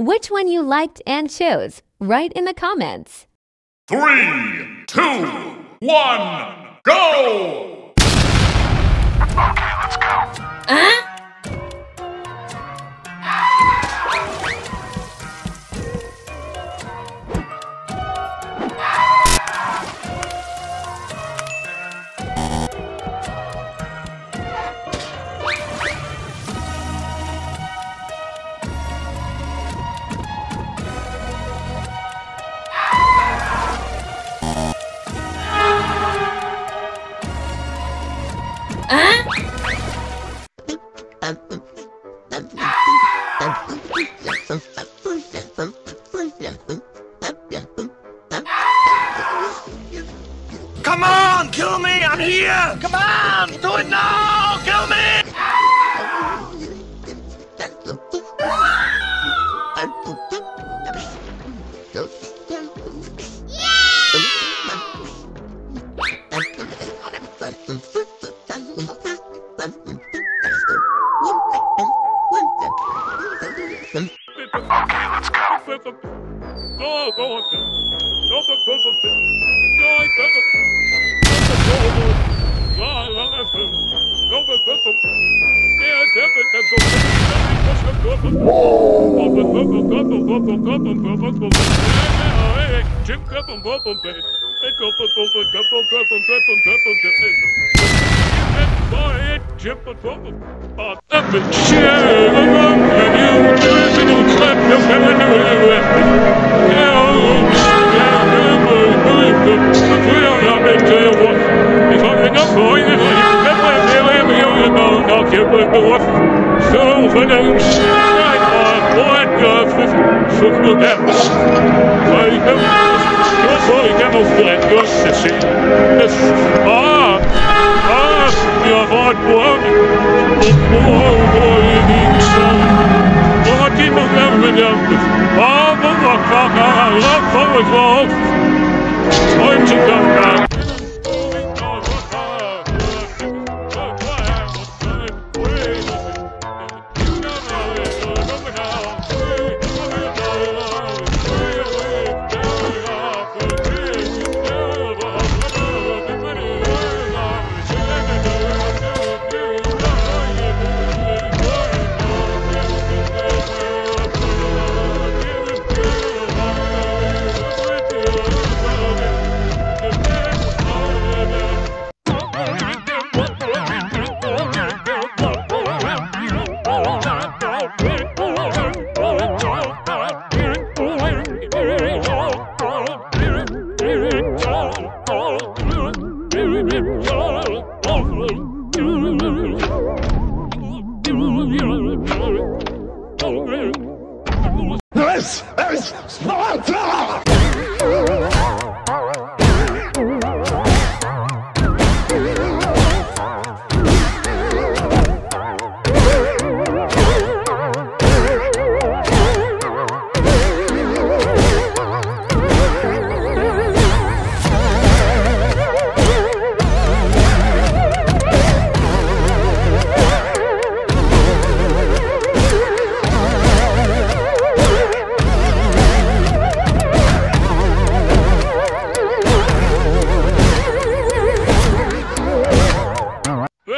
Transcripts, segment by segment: which one you liked and chose. Write in the comments. 3, 2, 1, go! Okay, let's go. Huh? Come on, kill me, I'm here! Come on, do it now, kill me! Okay, let's go!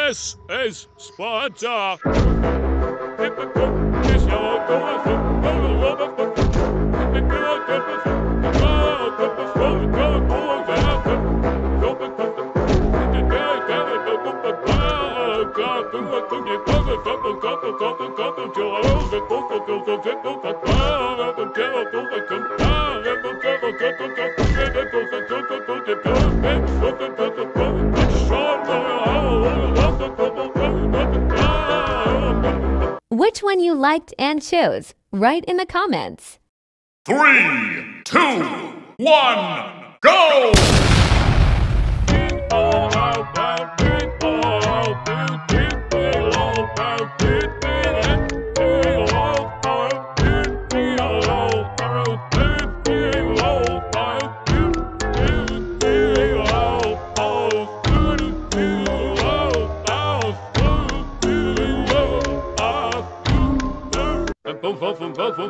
This is Sparta. Which one you liked and chose? Write in the comments. 3, 2, 1, go!